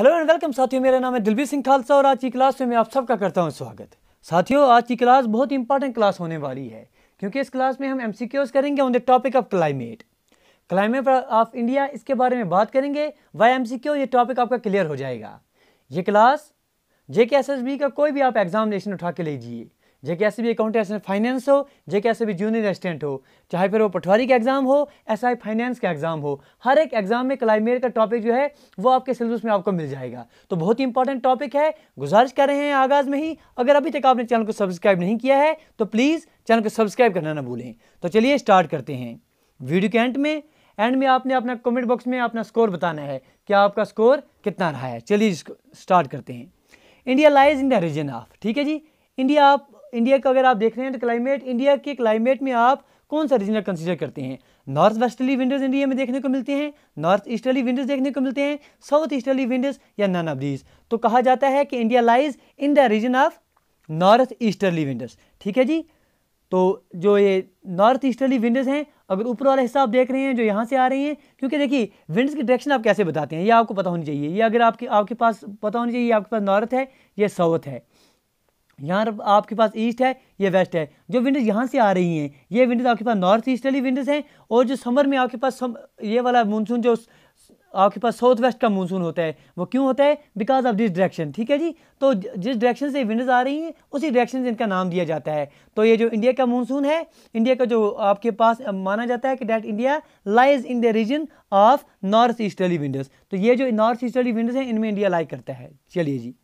Hello and welcome साथियों, मेरा नाम है दिलबीर सिंह खालसा और आज की क्लास में मैं आप सबका करता हूं स्वागत। साथियों, आज की क्लास बहुत इंपॉर्टेंट क्लास होने वाली है क्योंकि इस क्लास में हम एमसीक्यूज करेंगे on the topic of climate of India. इसके बारे में बात करेंगे वाई एमसीक्यू, ये टॉपिक आपका क्लियर हो जाएगा। ये क्लास जेकेएसएसबी का कोई भी आप एग्जामिनेशन उठा के लीजिए, जेकेएसएसबी अकाउंटेंट एंड फाइनेंस हो, जेकेएसएसबी जूनियर असिस्टेंट हो, चाहे फिर वो पटवारी का एग्जाम हो, एसआई फाइनेंस का एग्जाम हो, हर एक एग्जाम में क्लाइमेट का टॉपिक जो है वो आपके सिलेबस में आपको मिल जाएगा। तो बहुत ही इंपॉर्टेंट टॉपिक है। गुजारिश कर रहे हैं आगाज में ही, अगर अभी तक आपने चैनल को सब्सक्राइब नहीं किया है तो प्लीज़ चैनल को सब्सक्राइब करना ना भूलें। तो चलिए स्टार्ट करते हैं। वीडियो के एंड में आपने अपना कमेंट बॉक्स में अपना स्कोर बताना है कि आपका स्कोर कितना रहा है। चलिए स्टार्ट करते हैं। India lies in the region of, ठीक है जी, इंडिया का अगर आप देख रहे हैं तो क्लाइमेट, इंडिया के क्लाइमेट में आप कौन सा रीजन कंसीडर करते हैं। नॉर्थ वेस्टर्ली विंडर्स इंडिया में देखने को मिलते हैं, नॉर्थ ईस्टर्ली विंडर्स देखने को मिलते हैं, साउथ ईस्टर्ली विंडर्स या नन ऑफ दीज। तो कहा जाता है कि India lies in the region of north easterly winders, ठीक है जी। तो जो ये नॉर्थ ईस्टर्ली विंडर्स हैं, अगर ऊपर वाला हिस्सा आप देख रहे हैं जो यहाँ से आ रही हैं, क्योंकि देखिए विंड्स की डायरेक्शन आप कैसे बताते हैं ये आपको पता होनी चाहिए। ये अगर आपके पास पता होनी चाहिए, आपके पास नॉर्थ है, ये साउथ है, यहाँ आपके पास ईस्ट है, ये वेस्ट है। जो विंडर्स यहाँ से आ रही हैं ये विंडर्स आपके पास नॉर्थ ईस्टर्ली विंडर्स हैं। और जो समर में आपके पास ये वाला मानसून, जो आपके पास साउथ वेस्ट का मानसून होता है, वो क्यों होता है? बिकॉज ऑफ दिस डायरेक्शन, ठीक है जी। तो जिस डायरेक्शन से विंडर्स आ रही हैं उसी डायरेक्शन से इनका नाम दिया जाता है। तो ये जो इंडिया का मानसून है, इंडिया का जो आपके पास माना जाता है कि that India lies in the region of north easterly winders. तो ये जो नॉर्थ ईस्टर्ली विंडर्स हैं इनमें इंडिया लाइज करता है। चलिए जी,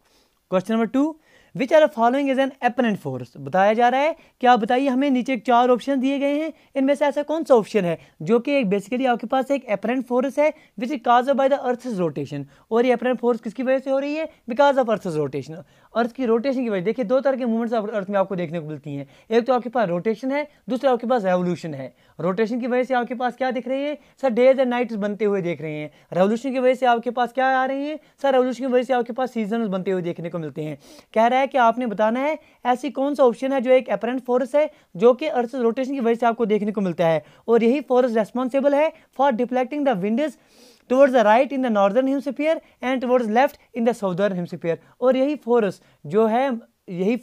question number 2, which are following as an apparent force. बताया जा रहा है कि आप बताइए हमें, नीचे 4 ऑप्शन दिए गए हैं, इनमें से ऐसा कौन सा ऑप्शन है जो कि एक बेसिकली आपके पास एक एपरेंट फोर्स है which is cause by the earth's rotation. और ये एपरेंट फोर्स किसकी वजह से हो रही है? Because of earth's rotation, earth की रोटेशन की वजह। देखिए दो तरह के मूवमेंट्स अर्थ में आपको देखने को मिलती हैं, एक तो आपके पास रोटेशन है, दूसरा आपके पास रेवोल्यूशन है। रोटेशन की वजह से आपके पास क्या दिख रही है सर? डेज एंड नाइट्स बनते हुए देख रहे हैं। रेवोल्यूशन की वजह से आपके पास क्या आ रही है सर? रेवोल्यूशन की वजह से आपके पास सीजन बनते हुए देखने को मिलते हैं। कह रहा है कि आपने बताना है ऐसी कौन सा ऑप्शन है जो एक एपरेंट फोर्स है जो कि अर्थ रोटेशन की वजह से आपको देखने को मिलता है, और यही फोर्स रेस्पॉन्सिबल है for deflecting the winds towards the right in the northern hemisphere and towards left in the southern hemisphere. और यही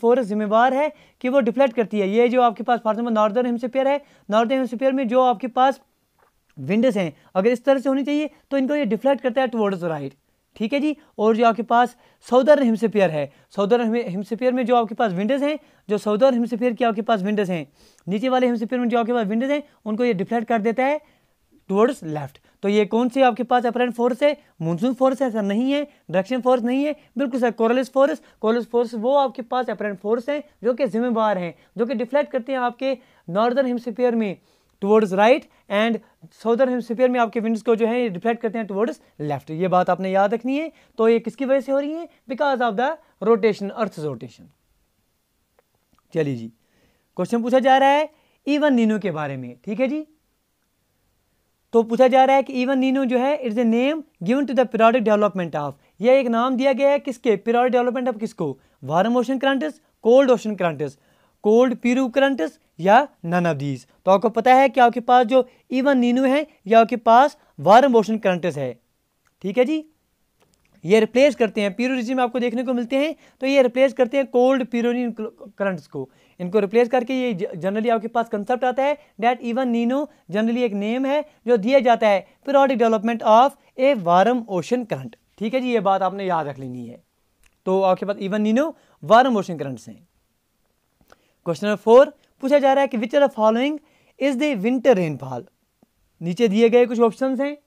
फोर्स जिम्मेदार है कि वो डिफ्लेक्ट करती है। ये जो आपके पास फॉर एग्जाम्पल नॉर्दर्न हेमिस्फीयर है, नॉर्दर्न हेमिस्फीयर में जो आपके पास विंड्स हैं अगर इस तरह से होनी चाहिए तो इनको ये डिफ्लेक्ट करता है टुवर्ड्स द राइट, ठीक है जी। और जो आपके पास साउदर्न हेमिस्फीयर है, साउदर्न हेमिस्फीयर में जो आपके पास विंडर्स हैं, जो साउदर्न हेमिस्फीयर के आपके पास विंडर्स हैं, नीचे वाले हेमिस्फीयर में जो आपके पास विंडर्स हैं उनको ये डिफ्लेक्ट कर देता है टुवर्ड्स लेफ्ट। तो ये कौन से आपके पास एपरेंट फोर्स है? मानसून फोर्स है सर? नहीं है। डायरेक्शन फोर्स नहीं है, बिल्कुल sir Coriolis force. Coriolis force वो आपके पास एपरेंट फोर्स हैं जो कि जिम्मेदार हैं, जो कि डिफ्लेक्ट करते हैं आपके नॉर्दर्न हेमिस्फीयर में towards right and southern hemisphere में आपके विंड्स को जो है रिफ्लेक्ट करते हैं टुवर्ड्स लेफ्ट। ये बात आपने याद रखनी है। तो ये किसकी वजह से हो रही है? Because of the rotation, earth rotation. चलिए जी, क्वेश्चन पूछा जा रहा है इवन नीनो के बारे में, ठीक है जी। तो पूछा जा रहा है कि इवन नीनो जो है it's a name given to the periodic development of, यह एक नाम दिया गया है किसके? पीरियोडिक डेवलपमेंट ऑफ किसको? Warm ocean currents, cold ocean currents, cold Peru currents या नन ऑफ दीज। तो आपको पता है कि आपके पास जो इवन नीनो है या आपके पास वार्म ओशन करंट्स है, ठीक है जी। ये रिप्लेस करते हैं, पेरू रीजन में आपको देखने को मिलते हैं तो ये रिप्लेस करते हैं कोल्ड पेरूनियन करंट्स को। इनको रिप्लेस करके ये जनरली आपके पास कंसेप्ट आता है डैट इवन नीनो जनरली एक नेम है जो दिया जाता है periodic development of a warm ocean current, ठीक है जी। ये बात आपने याद रख लेनी है। तो आपके पास even Nino warm ocean currents हैं। क्वेश्चन नंबर 4 पूछा जा रहा है कि which are the following is the winter rainfall. नीचे दिए गए कुछ ऑप्शंस हैं,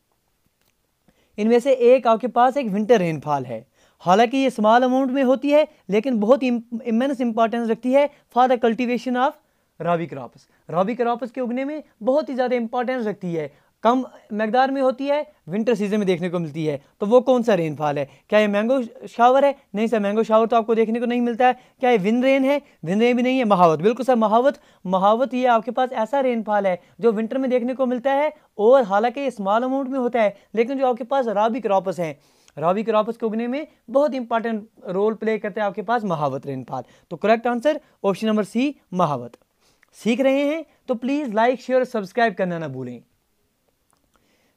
इनमें से एक आपके पास एक विंटर रेनफॉल है, हालांकि ये स्मॉल अमाउंट में होती है लेकिन बहुत इमेंस इंपॉर्टेंस रखती है for the cultivation of rabi crops. Rabi crops के उगने में बहुत ही ज़्यादा इंपॉर्टेंस रखती है, कम मकदार में होती है, विंटर सीजन में देखने को मिलती है। तो वो कौन सा रेनफॉल है? क्या ये मैंगो शावर है? नहीं सर, मैंगो शावर तो आपको देखने को नहीं मिलता है। क्या ये विन रेन है? विन रेन भी नहीं है। महावत, बिल्कुल सर महावत। महावत ये आपके पास ऐसा रेनफॉल है जो विंटर में देखने को मिलता है, और हालांकि ये स्मॉल अमाउंट में होता है लेकिन जो आपके पास रबी क्रॉप्स हैं, रबी क्रॉप्स के उगने में बहुत इंपॉर्टेंट रोल प्ले करते हैं आपके पास महावत रेनफॉल। तो correct answer option number C, Mahawat. सीख रहे हैं तो प्लीज़ लाइक, शेयर और सब्सक्राइब करना ना भूलें।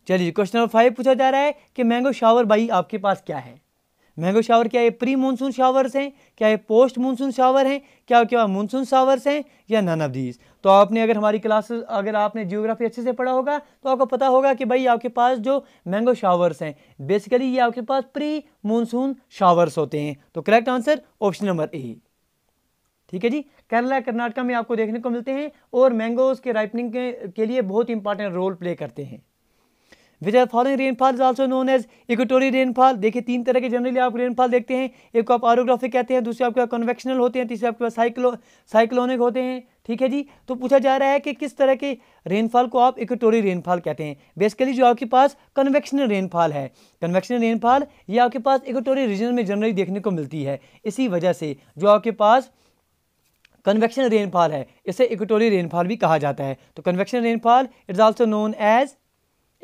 चलिए, क्वेश्चन नंबर 5 पूछा जा रहा है कि मैंगो शावर बाई आपके पास क्या है? मैंगो शावर क्या ये प्री मानसून शावर्स हैं, क्या ये पोस्ट मानसून शावर हैं, क्या मानसून शावर्स हैं या नन ऑफ दीज। तो आपने अगर हमारी क्लासेस अगर आपने ज्योग्राफी अच्छे से पढ़ा होगा तो आपको पता होगा कि भाई आपके पास जो मैंगो शावर्स हैं बेसिकली ये आपके पास प्री मानसून शावर्स होते हैं। तो correct answer option number A. ठीक है जी, केरला कर्नाटका में आपको देखने को मिलते हैं और मैंगोज के राइपनिंग के लिए बहुत इंपॉर्टेंट रोल प्ले करते हैं। Which are following rainfall is also known as equatorial rainfall. देखिए तीन तरह के जनरली आप रेनफॉल देखते हैं, एक को आप ओरोग्राफिक कहते हैं, दूसरे आपके कन्वेक्शनल होते हैं, तीसरे आपके पास साइक्लोनिक होते हैं। ठीक है जी, तो पूछा जा रहा है कि किस तरह के रेनफॉल को आप इक्वेटोरियल रेनफॉल कहते हैं। बेसिकली जो आपके पास कन्वेक्शनल रेनफॉल है, कन्वेक्शनल रेनफॉल ये आपके पास इक्वेटोरियल रीजन में जनरली देखने को मिलती है। इसी वजह से जो आपके पास कन्वेक्शन रेनफॉल है इसे इक्वेटोरियल रेनफॉल भी कहा जाता है। तो convection rainfall it's also known as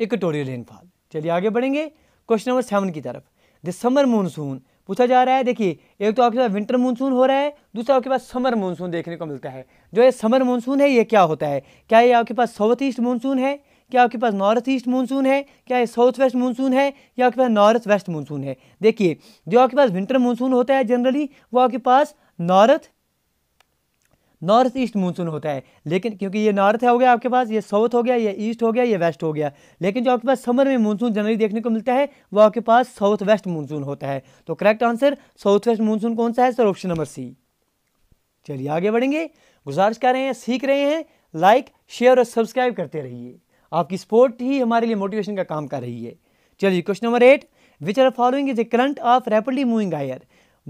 equatorial rainfall. चलिए आगे बढ़ेंगे क्वेश्चन नंबर 7 की तरफ। द समर मानसून पूछा जा रहा है। देखिए एक तो आपके पास विंटर मानसून हो रहा है, दूसरा आपके पास समर मानसून देखने को मिलता है। जो ये समर मानसून है ये क्या होता है, क्या ये आपके पास साउथ ईस्ट मानसून है, क्या आपके पास नॉर्थ ईस्ट मानसून है, क्या ये साउथ वेस्ट मानसून है या आपके पास नॉर्थ वेस्ट मानसून है। देखिए जो आपके पास विंटर मानसून होता है जनरली वो आपके पास नॉर्थ ईस्ट मानसून होता है, लेकिन क्योंकि ये नॉर्थ हो गया आपके पास, ये साउथ हो गया, ये ईस्ट हो गया, ये वेस्ट हो गया। लेकिन जो आपके पास समर में मानसून जनरली देखने को मिलता है वो आपके पास साउथ वेस्ट मानसून होता है। तो correct answer south west monsoon कौन सा है सर, ऑप्शन नंबर सी। चलिए आगे बढ़ेंगे। गुजारिश कर रहे हैं, सीख रहे हैं, लाइक शेयर और सब्सक्राइब करते रहिए, आपकी सपोर्ट ही हमारे लिए मोटिवेशन का काम कर रही है। चलिए question number 8। Which are following is a current of rapidly moving air.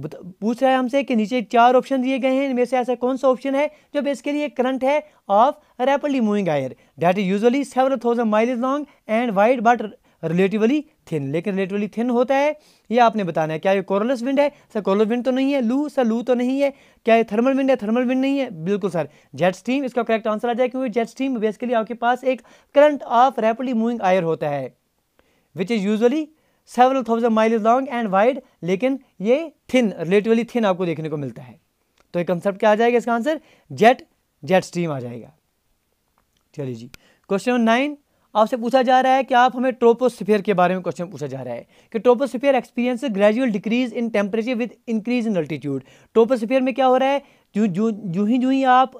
पूछ रहा है हमसे कि नीचे 4 ऑप्शन दिए गए हैं, इनमें से ऐसा कौन सा ऑप्शन है जो बेसिकली एक करंट है of rapidly moving air that is usually several thousand miles long and wide but relatively thin. लेकिन रिलेटिवली थिन होता है ये आपने बताना है। क्या ये कोरिओलिस विंड है सर, कोरिओलिस विंड तो नहीं है। लू सर, लू तो नहीं है। क्या ये थर्मल विंड है, थर्मल विंड नहीं है। बिल्कुल सर, जेट स्ट्रीम इसका करेक्ट आंसर आ जाए, क्योंकि जेट स्ट्रीम बेसिकली आपके पास एक current of rapidly moving air होता है which is usually several thousand miles long and wide, लेकिन ये थिन रिलेटिवली थिन आपको देखने को मिलता है। तो ये कंसेप्ट क्या आ जाएगा, इसका आंसर जेट स्ट्रीम आ जाएगा। चलिए जी, क्वेश्चन नंबर 9 आपसे पूछा जा रहा है कि आप हमें ट्रोपोस्फीयर के बारे में क्वेश्चन पूछा जा रहा है कि troposphere experience gradual decrease in temperature with increase in altitude. Troposphere में क्या हो रहा है, जो ही आप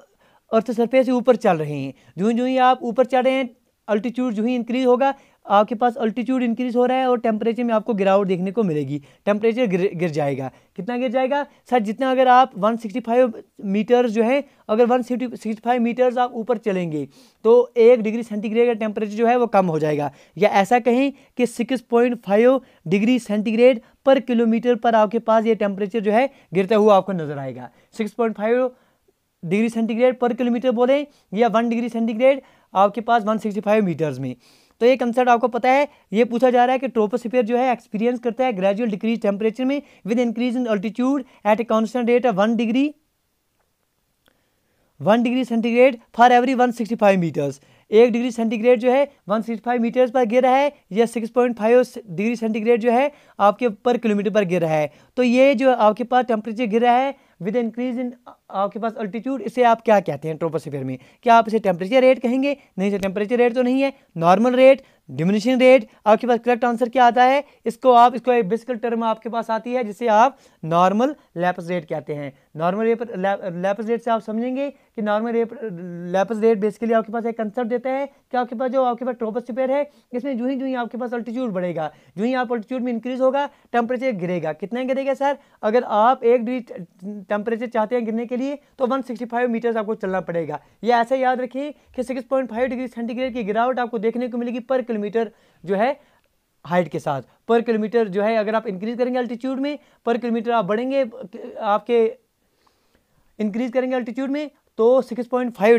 अर्थ सरफेस से ऊपर चल रहे हैं, जो ही आप ऊपर चढ़ रहे हैं अल्टीट्यूड जो ही इंक्रीज होगा, आपके पास अल्टीट्यूड इंक्रीज हो रहा है और टेम्परेचर में आपको गिरावट देखने को मिलेगी। टेम्परेचर गिर जाएगा। कितना गिर जाएगा सर, जितना अगर आप 165 मीटर्स जो है, अगर 165 मीटर्स आप ऊपर चलेंगे तो 1 डिग्री सेंटीग्रेड का टेम्परेचर जो है वो कम हो जाएगा, या ऐसा कहें कि 6.5 डिग्री सेंटीग्रेड पर किलोमीटर पर आपके पास ये टेम्परेचर जो है गिरता हुआ आपको नजर आएगा। 6.5 डिग्री सेंटीग्रेड पर किलोमीटर बोलें या 1 डिग्री सेंटीग्रेड आपके पास 165 मीटर्स में। तो ये कंसेप्ट आपको पता है। ये पूछा जा रहा है कि ट्रोपोस्फीयर जो है एक्सपीरियंस करता है ग्रेजुअल डिक्रीज टेम्परेचर में with increase in altitude at a constant rate of 1 degree centigrade for every 165 metres. 1 degree centigrade जो है 165 मीटर्स पर गिर रहा है या 6.5 डिग्री सेंटीग्रेड जो है आपके पर किलोमीटर पर गिर रहा है। तो ये जो आपके पास टेम्परेचर गिर रहा है विद इंक्रीज इन आपके पास अल्टीट्यूड, इसे आप क्या कहते हैं ट्रोपोस्फीयर में। क्या आप इसे टेम्परेचर रेट कहेंगे, नहीं सर टेम्परेचर रेट तो नहीं है, नॉर्मल रेट, डिमिनिशिंग रेट। आपके पास करेक्ट आंसर क्या आता है, इसको एक बेसिकल टर्म आपके पास आती है जिसे आप नॉर्मल लैप्स रेट कहते हैं। नॉर्मल लैप्स रेट से आप समझेंगे कि नॉर्मल लैप्स रेट बेसिकली आपके पास एक कंसेप्ट देता है कि आपके पास जो आपके पास ट्रोपोस्फीयर है इसमें जो ही आपके पास अल्टीट्यूड बढ़ेगा, जो ही आप अल्टीट्यूड में इंक्रीज होगा टेम्परेचर गिरेगा। कितना गिरेगा सर, अगर आप 1 डिग्री टेम्परेचर चाहते हैं गिरने के लिए तो 165 मीटर्स आपको चलना पड़ेगा। ये ऐसा याद रखिए कि 6.5 डिग्री सेंटीग्रेड की गिरावट आपको देखने को मिलेगी पर किलोमीटर जो है हाइट के साथ। पर किलोमीटर जो है अगर आप इंक्रीज करेंगे अल्टीट्यूड में, पर किलोमीटर आप बढ़ेंगे आपके इंक्रीज करेंगे अल्टीट्यूड में तो 6.5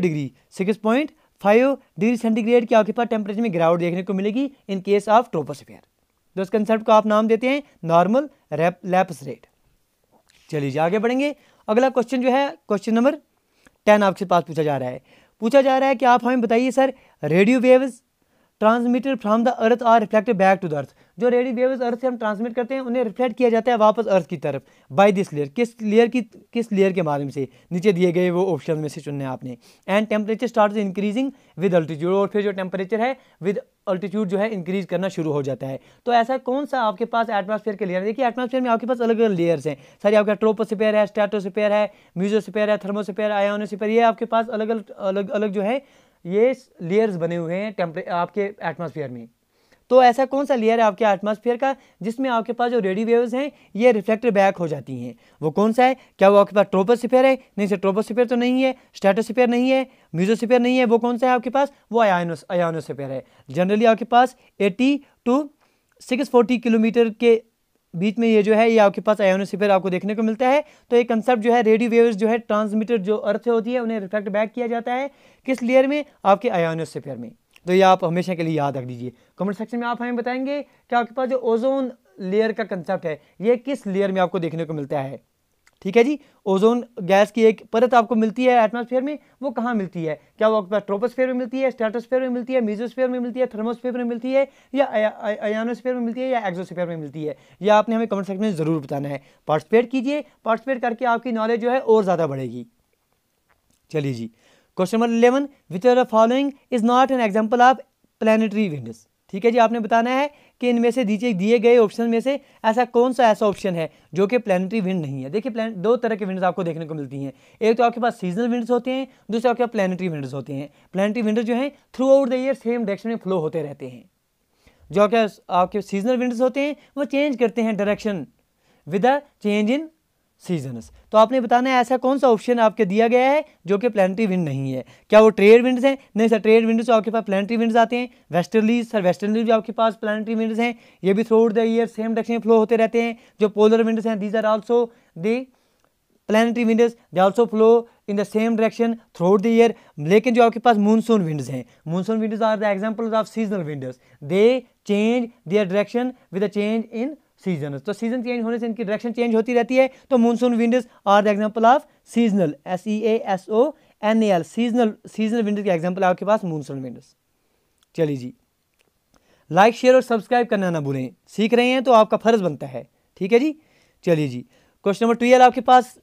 डिग्री सेंटीग्रेड की आपके पास टेम्परेचर में गिरावट देखने को मिलेगी इन केस ऑफ ट्रोपोस्फीयर। तो इस कंसेप्ट को आप नाम देते हैं नॉर्मल लैप्स रेट। चलिए जी आगे बढ़ेंगे। अगला क्वेश्चन जो है क्वेश्चन नंबर 10 आपके पास पूछा जा रहा है कि आप हमें बताइए sir radio waves transmitted from the earth are reflected back to the earth. जो रेडियो वेव्स अर्थ से हम ट्रांसमिट करते हैं उन्हें रिफ्लेक्ट किया जाता है वापस अर्थ की तरफ बाय दिस लेयर। किस लेयर के माध्यम से? नीचे दिए गए वो ऑप्शन में से चुनने आपने। And temperature start increasing with altitude, और फिर जो टेम्परेचर है विद अल्टीट्यूड जो है इंक्रीज करना शुरू हो जाता है। तो ऐसा कौन सा आपके पास एटमॉस्फेयर के लेयर है? देखिए एटमॉस्फेयर में आपके पास अलग अलग लेयर्स हैं सारी। आपका ट्रोपोस्फीयर है, स्ट्रेटोस्फीयर है, मेसोस्फीयर है, थर्मोस्फीयर, आयनोस्फीयर, ये आपके पास अलग अलग जो है ये लेयर्स बने हुए हैं आपके एटमॉस्फेयर में। तो ऐसा कौन सा लेयर है आपके एटमॉस्फेयर का जिसमें आपके पास जो रेडियो वेव्स हैं ये रिफ्लेक्टेड बैक हो जाती हैं, वो कौन सा है? क्या वो आपके पास ट्रोपोस्फीयर है? नहीं सर, ट्रोपोस्फीयर तो नहीं है, स्ट्रेटोस्फीयर नहीं है, मेसोस्फीयर नहीं है, वो कौन सा है आपके पास? वो आयनोस्फीयर है। जनरली आपके पास 80 to 640 किलोमीटर के बीच में ये जो है ये आपके पास आयनोस्फीयर आपको देखने को मिलता है। तो ये कंसेप्ट जो है रेडियो वेव्स जो है ट्रांसमिटेड जो अर्थ से होती है उन्हें रिफ्लेक्ट बैक किया जाता है किस लेयर में? आपके आयनोस्फीयर में। तो ये आप हमेशा के लिए याद रख दीजिए। कमेंट सेक्शन में आप हमें बताएंगे कि आपके पास जो ओजोन लेयर का कंसेप्ट है ये किस लेयर में आपको देखने को मिलता है। ठीक है जी, ओजोन गैस की एक परत आपको मिलती है एटमॉस्फेयर में, वो कहाँ मिलती है? क्या वो आपके पास ट्रोपोस्फीयर में मिलती है, स्ट्रेटोस्फीयर में मिलती है, मेसोस्फीयर में मिलती है, थर्मोस्फीयर में मिलती है, या आयनोस्फीयर में मिलती है, या एग्जोस्फीयर में मिलती है? यह आपने हमें कमेंट सेक्शन में ज़रूर बताना है। पार्टिसिपेट कीजिए, पार्टिसिपेट करके आपकी नॉलेज जो है और ज़्यादा बढ़ेगी। चलिए जी, question number 11, which are the following is not an example of planetary winds. ठीक है जी, आपने बताना है कि इनमें से दिए गए ऑप्शन में से ऐसा कौन सा ऐसा ऑप्शन है जो कि प्लानिटरी विंड नहीं है। देखिए दो तरह के विंड्स आपको देखने को मिलती हैं, एक तो आपके पास सीजनल विंड्स होते हैं, दूसरे आपके पास प्लानिटरी विंड्स होते हैं। प्लानिटरी विंड्स जो हैं throughout the year same direction में फ्लो होते रहते हैं, जो आपके सीजनल विंड्स होते हैं वो चेंज करते हैं direction with a change in seasons. तो आपने बताना है ऐसा कौन सा ऑप्शन आपके दिया गया है जो कि प्लानिटरी विंड नहीं है। क्या वो ट्रेड विंड्स हैं? नहीं सर, ट्रेड विंड्स आपके पास प्लानिटरी विंड्स आते हैं। वेस्टर्ली सर, वेस्टर्ली भी आपके पास प्लानिटरी विंड्स हैं, ये भी throughout the year same direction में फ्लो होते रहते हैं। जो पोलर विंड्स हैं, these are also the planetary winds, they also flow in the same direction throughout the year. लेकिन जो आपके पास मूनसून विंड्स हैं, monsoon winds are the examples of seasonal winds, they change their direction with a change in season. तो season change होने से इनकी direction change होती रहती है। तो monsoon winds are the example of seasonal, SEASONAL, seasonal winds के example आपके पास मॉनसून विंड्स। चलिए जी, लाइक शेयर और सब्सक्राइब करना ना भूलें, सीख रहे हैं तो आपका फर्ज बनता है। ठीक है जी, चलिए जी, क्वेश्चन नंबर 12 आपके पास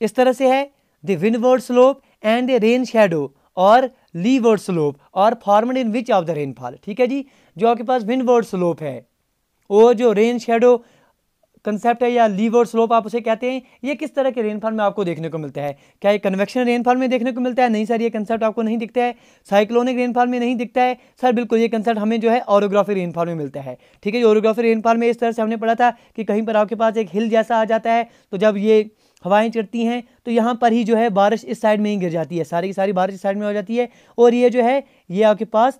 इस तरह से है, the windward slope and the rain shadow और लीवर्ड स्लोप और formed in which of the rainfall. ठीक है जी, जो आपके पास विंडवर्ड स्लोप है और जो रेन शेडो कंसेप्ट है या लीवर्ड स्लोप आप उसे कहते हैं, ये किस तरह के रेनफॉल में आपको देखने को मिलता है? क्या ये कन्वेक्शनल रेनफॉल में देखने को मिलता है? नहीं सर, ये कंसेप्ट आपको नहीं दिखता है। साइक्लोनिक रेनफॉल में नहीं दिखता है सर, बिल्कुल ये कंसेप्ट हमें जो है ओरोग्राफिक रेनफॉल में मिलता है। ठीक है, ओरोग्राफिक रेनफॉल में इस तरह से हमने पढ़ा था कि कहीं पर आपके पास एक हिल जैसा आ जाता है, तो जब ये हवाएं चढ़ती हैं तो यहाँ पर ही जो है बारिश इस साइड में ही गिर जाती है, सारी की सारी बारिश इस साइड में हो जाती है, और ये जो है ये आपके पास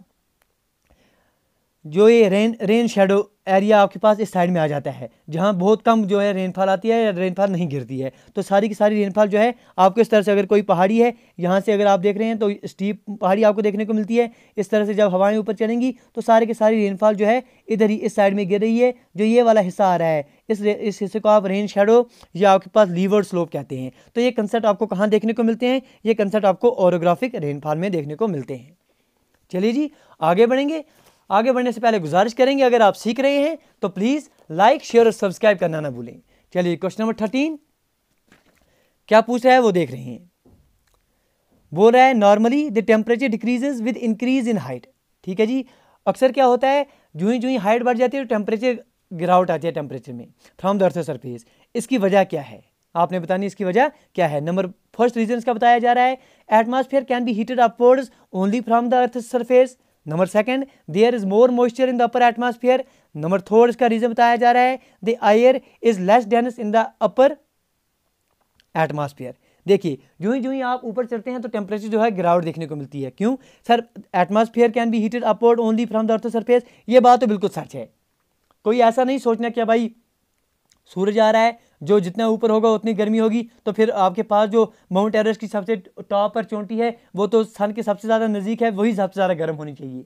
जो ये रेन शेडो एरिया आपके पास इस साइड में आ जाता है, जहाँ बहुत कम जो है रेनफॉल आती है या रेनफॉल नहीं गिरती है। तो सारी की सारी रेनफॉल जो है आपको इस तरह से, अगर कोई पहाड़ी है यहाँ से अगर आप देख रहे हैं तो स्टीप पहाड़ी आपको देखने को मिलती है, इस तरह से जब हवाएं ऊपर चलेंगी तो सारे के सारी रेनफॉल जो है इधर ही इस साइड में गिर रही है, जो ये वाला हिस्सा आ रहा है इस हिस्से को आप रेन शेडो या आपके पास लीवर्ड स्लोप कहते हैं। तो ये कंसेप्ट आपको कहाँ देखने को मिलते हैं? ये कंसेप्ट आपको ओरोग्राफिक रेनफॉल में देखने को मिलते हैं। चलिए जी, आगे बढ़ेंगे। आगे बढ़ने से पहले गुजारिश करेंगे, अगर आप सीख रहे हैं तो प्लीज़ लाइक शेयर और सब्सक्राइब करना ना भूलें। चलिए, क्वेश्चन नंबर 13 क्या पूछ रहा है वो देख रहे हैं। बोल रहा है normally the temperature decreases with increase in height. ठीक है जी, अक्सर क्या होता है जूँ ही हाइट बढ़ जाती है तो टेम्परेचर गिरावट आती है टेम्परेचर में फ्रॉम द अर्थ सरफेस। इसकी वजह क्या है? आपने बतानी इसकी वजह क्या है। नंबर फर्स्ट रीजन का बताया जा रहा है, atmosphere can be heated upwards only from the earth surface. Number second, there is more moisture in the upper atmosphere. Number third, इसका रीजन बताया जा रहा है, the air is less dense in the upper atmosphere. देखिए जूँ ही आप ऊपर चढ़ते हैं तो टेम्परेचर जो है गिरावट देखने को मिलती है। क्यों sir? Atmosphere can be heated upward only from the earth surface, ये बात तो बिल्कुल सच है। कोई ऐसा नहीं सोचना क्या भाई सूरज आ रहा है जो जितना ऊपर होगा उतनी गर्मी होगी, तो फिर आपके पास जो माउंट एवरेस्ट की सबसे टॉप पर चोटी है वो तो सन के सबसे ज़्यादा नज़दीक है, वही सबसे ज़्यादा गर्म होनी चाहिए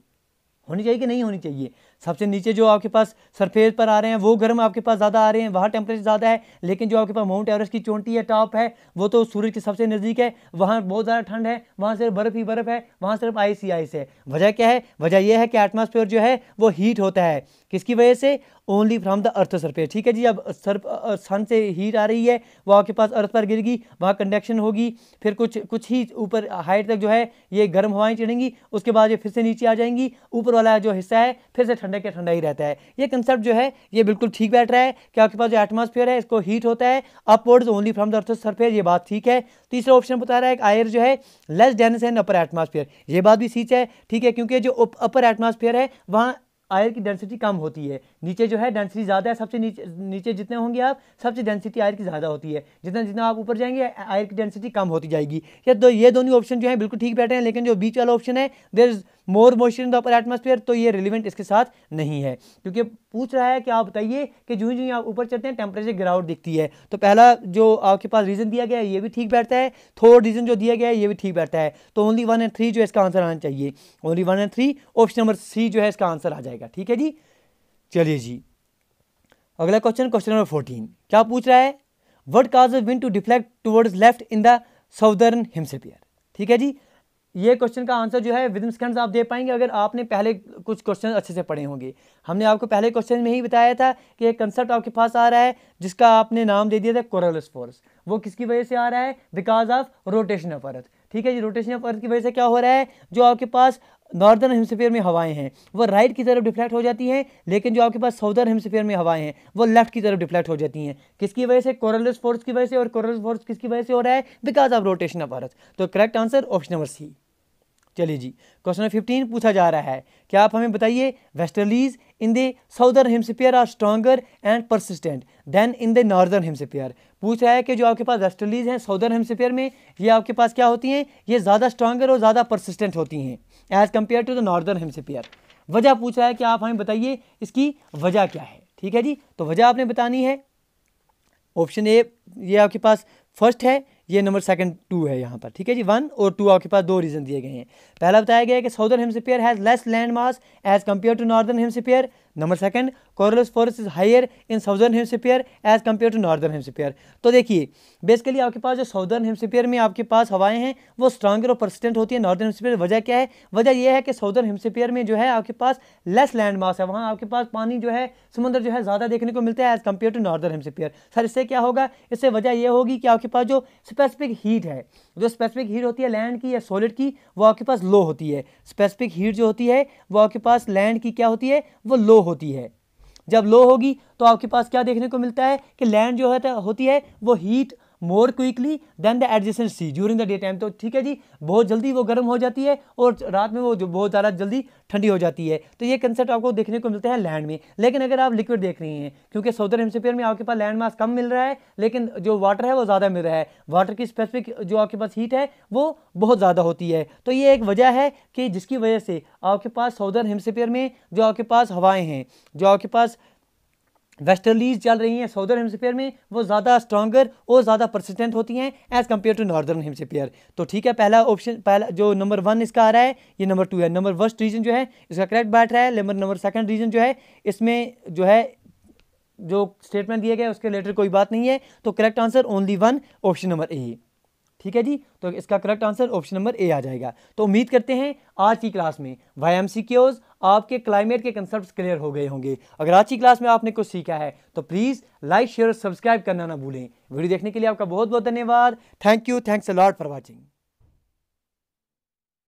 कि नहीं होनी चाहिए? सबसे नीचे जो आपके पास सरफेस पर आ रहे हैं वो गर्म आपके पास ज़्यादा आ रहे हैं, वहाँ टेम्परेचर ज़्यादा है। लेकिन जो आपके पास माउंट एवरेस्ट की चोटी है, टॉप है, वो तो सूरज के सबसे नज़दीक है, वहाँ बहुत ज़्यादा ठंड है, वहाँ सिर्फ बर्फ़ ही बर्फ़ है, वहाँ सिर्फ आइस ही आइस है। वजह क्या है? वजह यह है कि एटमॉस्फेयर जो है वो हीट होता है। किसकी वजह से? Only from the earth surface. ठीक है जी। अब सन से हीट आ रही है, वो आपके पास अर्थ पर गिरेगी, वहाँ कंडक्शन होगी, फिर कुछ ही ऊपर हाइट तक जो है ये गर्म हवाएं चढ़ेंगी, उसके बाद ये फिर से नीचे आ जाएंगी, ऊपर वाला जो हिस्सा है फिर से ठंडा के ठंडा ही रहता है। ये कंसेप्ट जो है ये बिल्कुल ठीक बैठ रहा है कि आपके पास जो एटमॉस्फेयर है इसको हीट होता है upwards only from the earth surface. ये बात ठीक है। तीसरा ऑप्शन बता रहा है कि आयर जो है less dense and upper atmosphere, ये बात भी ठीक है। ठीक है, क्योंकि जो अपर एटमॉस्फेयर है वहाँ आयर की डेंसिटी कम होती है, नीचे जो है डेंसिटी ज़्यादा है। सबसे नीचे जितने होंगे आप, सबसे डेंसिटी आयर की ज़्यादा होती है। जितना जितना आप ऊपर जाएंगे आयर की डेंसिटी कम होती जाएगी। ये दोनों ऑप्शन जो है बिल्कुल ठीक बैठे हैं। लेकिन जो बीच वाला ऑप्शन है there is more moisture in the upper atmosphere, तो ये रिलेवेंट इसके साथ नहीं है, क्योंकि पूछ रहा है कि आप बताइए कि जो ही आप ऊपर चढ़ते हैं टेम्परेचर गिरावट दिखती है। तो पहला जो आपके पास रीज़न दिया गया है ये भी ठीक बैठता है, थर्ड रीज़न जो दिया गया है ये भी ठीक बैठता है। तो ओनली 1 और 3 जो इसका आंसर आना चाहिए, ओनली 1 और 3 ऑप्शन नंबर सी जो है इसका आंसर आ जाएगा। ठीक है जी। चलिए जी, अगला क्वेश्चन, क्वेश्चन नंबर 14। क्या पूछ रहा है? What causes wind to deflect towards left in the southern hemisphere. ठीक है जी। ये क्वेश्चन का आंसर जो है विदिन सेकंड्स आप दे पाएंगे अगर आपने पहले कुछ क्वेश्चन अच्छे से पढ़े होंगे। हमने आपको पहले क्वेश्चन में ही बताया था कि एक कंसेप्ट आपके पास आ रहा है जिसका आपने नाम दे दिया था कोरिओलिस फोर्स। वो किसकी वजह से आ रहा है? Because of rotation of earth. ठीक है जी। रोटेशन ऑफ अर्थ की वजह से क्या हो रहा है? जो आपके पास नॉर्दर्न हेमिस्फीयर में हवाएं हैं वो राइट की तरफ डिफ्लेक्ट हो जाती हैं, लेकिन जो आपके पास साउदर्न हेमिस्फीयर में हवाएं हैं वो लेफ्ट की तरफ डिफ्लेक्ट हो जाती हैं। किसकी वजह से? कोरिओलिस फोर्स की वजह से। और कोरिओलिस फोर्स किसकी वजह से हो रहा है? Because of rotation of earth. तो correct answer option number C. चलिए जी, क्वेश्चन नंबर 15 पूछा जा रहा है कि आप हमें बताइए westerlies in the southern hemisphere are stronger and persistent than in the northern hemisphere. पूछ रहा है कि जो आपके पास वेस्टर्लीज हैं साउदर्न हेमिस्फीयर में, ये आपके पास क्या होती हैं? ये ज़्यादा स्ट्रॉन्गर और ज़्यादा परसिस्टेंट होती हैं as compare to the northern hemisphere. वजह पूछ रहा है कि आप हमें बताइए इसकी वजह क्या है। ठीक है जी। तो वजह आपने बतानी है। ऑप्शन ए ये आपके पास फर्स्ट है, ये नंबर सेकंड 2 है यहाँ पर। ठीक है जी। 1 और 2 आपके पास दो रीज़न दिए गए हैं। पहला बताया गया है कि southern hemisphere has less land mass as compare to northern hemisphere. Number second, Coriolis force is higher in southern hemisphere as compare to northern hemisphere. तो देखिए, बेसिकली आपके पास जो साउदर्न हेमिस्फीयर में आपके पास हवाएं हैं वो स्ट्रॉन्गर और परसिस्टेंट होती है नॉर्दर्न हेमिस्फीयर। वजह क्या है? वजह यह है कि साउदर्न हेमिस्फीयर में जो है आपके पास लेस लैंड मास है, वहाँ आपके पास पानी जो है, समुद्र जो है ज़्यादा देखने को मिलता है as compare to northern hemisphere. Sir इससे क्या होगा? इससे वजह यह होगी कि आपके पास जो स्पेसिफिक हीट है, जो स्पेसिफिक हीट होती है लैंड की या सॉलिड की, वो आपके पास लो होती है। स्पेसिफिक हीट जो होती है वो आपके पास लैंड की क्या होती है? वो लो होती है। जब लो होगी तो आपके पास क्या देखने को मिलता है कि लैंड जो है होती है वो heat more quickly than the adjacent sea during the day time. तो ठीक है जी, बहुत जल्दी वो गर्म हो जाती है और रात में वो जो बहुत ज़्यादा जल्दी ठंडी हो जाती है। तो ये कंसेप्ट आपको देखने को मिलता है लैंड में। लेकिन अगर आप लिक्विड देख रही हैं, क्योंकि साउदर्न हेमिस्फीयर में आपके पास लैंड मास कम मिल रहा है लेकिन जो वाटर है वो ज़्यादा मिल रहा है, वाटर की स्पेसिफिक जो आपके पास हीट है वो बहुत ज़्यादा होती है। तो ये एक वजह है कि जिसकी वजह से आपके पास साउदर्न हेमिस्फीयर में जो आपके पास हवाएँ हैं, जो आपके पास वेस्टर्लीज चल रही हैं साउदर्न हेमिस्फीयर में, वो ज़्यादा स्ट्रॉन्गर और ज़्यादा परसिस्टेंट होती हैं as compare to northern hemisphere. तो ठीक है, पहला ऑप्शन, पहला जो नंबर 1 इसका आ रहा है ये नंबर 2 है। नंबर फर्स्ट रीजन जो है इसका करेक्ट बैठ रहा है, लेकिन नंबर सेकंड रीजन जो है इसमें जो है जो स्टेटमेंट दिया गया है उसके रिलेटेड कोई बात नहीं है। तो correct answer only 1 option number A. ठीक है जी। तो इसका correct answer option number A आ जाएगा। तो उम्मीद करते हैं आज की क्लास में YMCQs आपके क्लाइमेट के कंसेप्ट क्लियर हो गए होंगे। अगर आज की क्लास में आपने कुछ सीखा है तो प्लीज़ लाइक, शेयर और सब्सक्राइब करना ना भूलें। वीडियो देखने के लिए आपका बहुत बहुत धन्यवाद। Thank you. Thanks a lot for watching.